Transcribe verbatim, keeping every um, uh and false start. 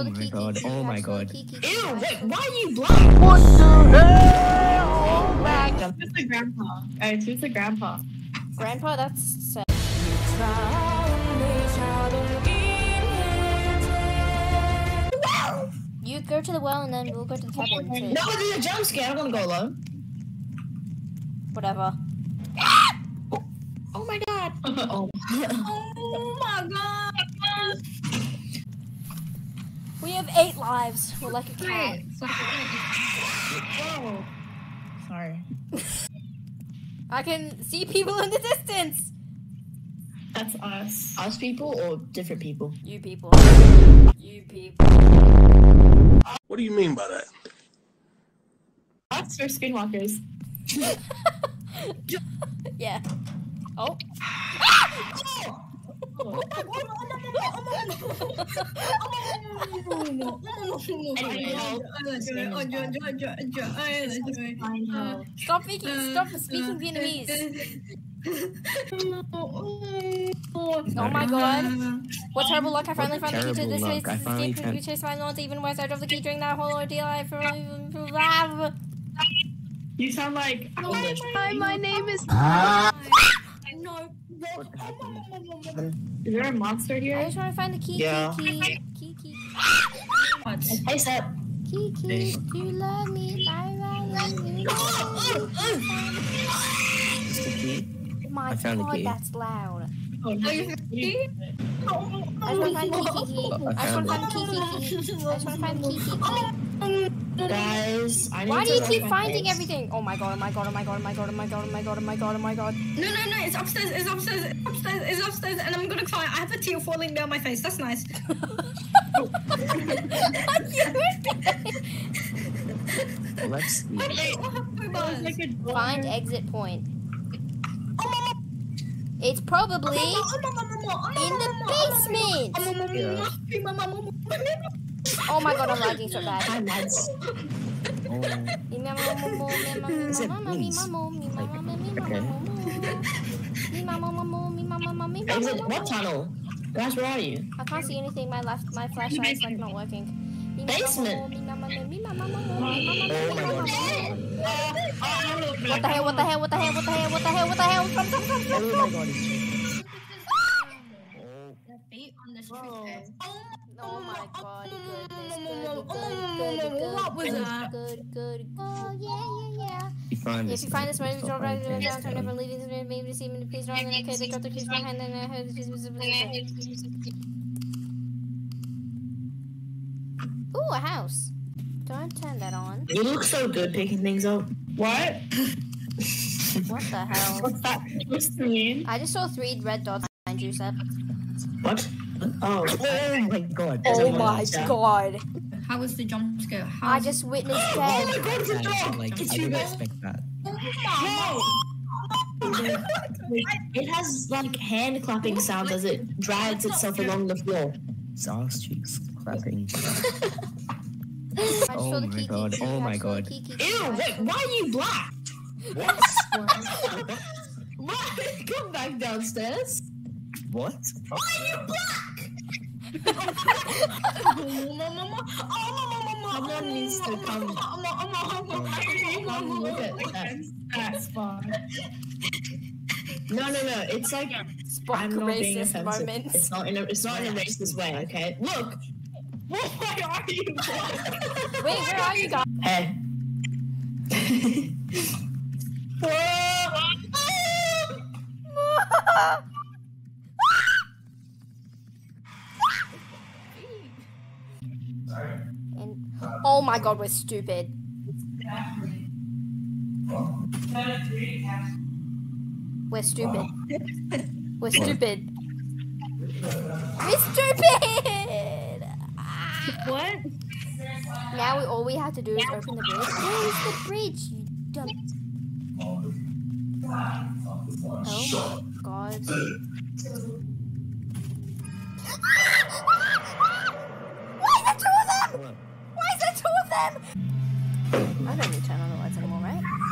Oh my key, god, key, key, oh my god. Key, key, key, Ew, wait, why are you blind? What the hell? Oh my god. It's the grandpa. I choose the grandpa. Grandpa, that's sad. You go to the well and then we'll go to the cabin too. No, this is a jump scare. I don't want to go alone. Whatever. Oh, oh my god. Oh. Oh my god. We have eight lives. We're like a cat. Oh. Sorry. I can see people in the distance. That's us. Us people or different people? You people. You people. What do you mean by that? Us for skinwalkers. Yeah. Oh. Oh. Oh. Stop speaking. Stop speaking Vietnamese. Oh my god. What terrible luck. I finally what found the key to this place. This escape could be chased by not even once I drove the key during that whole ordeal. I forgot. You sound like. Oh, hi, hi, my name is. Ah. No. Is there a monster here? I just want to find the key. Yeah. Key, key, key, key. Hey, Zep. Key, key. Do you love me? I love you. It's the key. My I found god, the key. That's loud. Oh, no. I just want to find the key, key, key. I just want to find the key, key, key. Guys, I need Why to do you keep finding face. everything? Oh my god, oh my god, oh my god, oh my god, oh my god, oh my god, oh my god, oh my god. No, no, no, it's upstairs, it's upstairs, it's upstairs, it's upstairs, and I'm gonna climb. I have a tear falling down my face, that's nice. Oh. Well, let's find exit point. It's probably in the basement. Yeah. Oh my god, I'm lagging so bad. I'm lagging. Okay. What tunnel? Guys, where are you? I can't see anything. My left, my flashlight is like not working. Basement. What the hell? What the hell? What the hell? What the hell? What the hell? What the hell? Come, come, come, come, come! The feet on the street. Oh my god! What was that? Good, good. Oh yeah, yeah, yeah. If you find this murder, drop right down, turn over, leaving this man, maybe see him in the police drive, and okay, they drop the keys behind them, and I heard the keys was. Ooh, a house. Don't turn that on. You look so good picking things up. What? What the hell? What's that? What's the name? I just saw three red dots behind you, Zep. What? Oh, oh my god. There's oh my god. How was the jump scare? How I just witnessed that. Oh my god, it's a dog! Like, it's I didn't expect that. Oh no! It has, like, hand clapping sounds as it drags itself along the floor. It's ass cheeks clapping. Oh my god, oh my god. Ew, wait, why are you black? What? What? Come back downstairs. What? Why are you black? Oh mama, oh mama, needs to come. Look at that. That's fine. No, no, no, it's like I'm not being offensive. It's not in a, it's not in a racist way, okay? Look! Why are you Wait, where are you guys? Hey. And, oh my god, we're stupid. We're stupid. We're stupid. We're stupid! What? Now we all we have to do is open the bridge. Where is the bridge, you dumb? Oh god. Why is there two of them? Why is there two of them? I don't need to turn on the lights anymore, right?